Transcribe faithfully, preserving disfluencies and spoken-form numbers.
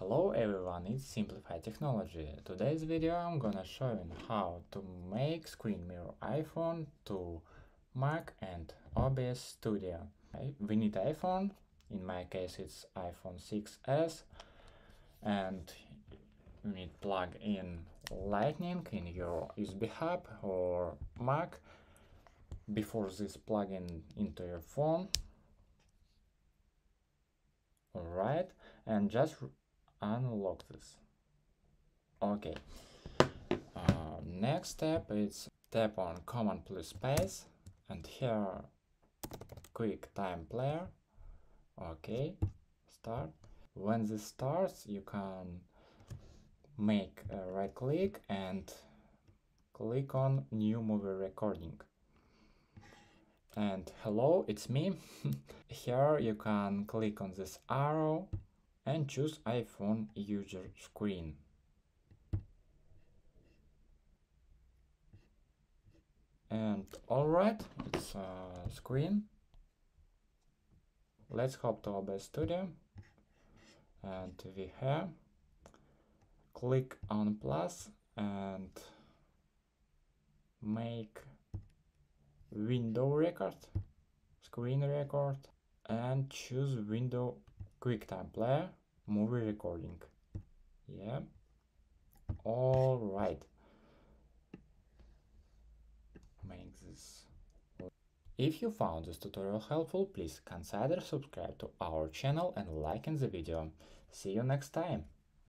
Hello everyone, it's Simplified Technology. Today's video I'm gonna show you how to make screen mirror iPhone to Mac and O B S Studio. We need iPhone, in my case it's iPhone six S, and you need to plug in Lightning in your U S B hub or Mac. Before this, plug in into your phone. Alright, and just unlock this. Okay. Uh, next step is tap on Command plus space, and here QuickTime Player. Okay, start. When this starts, you can make a right click and click on New Movie Recording. And hello, it's me. Here you can click on this arrow and choose iPhone user screen. And alright, it's a screen. Let's hop to O B S Studio. And we have click on plus and make window record, screen record, and choose window QuickTime Player movie recording. Yeah. All right. Make this. If you found this tutorial helpful, please consider subscribing to our channel and liking the video. See you next time.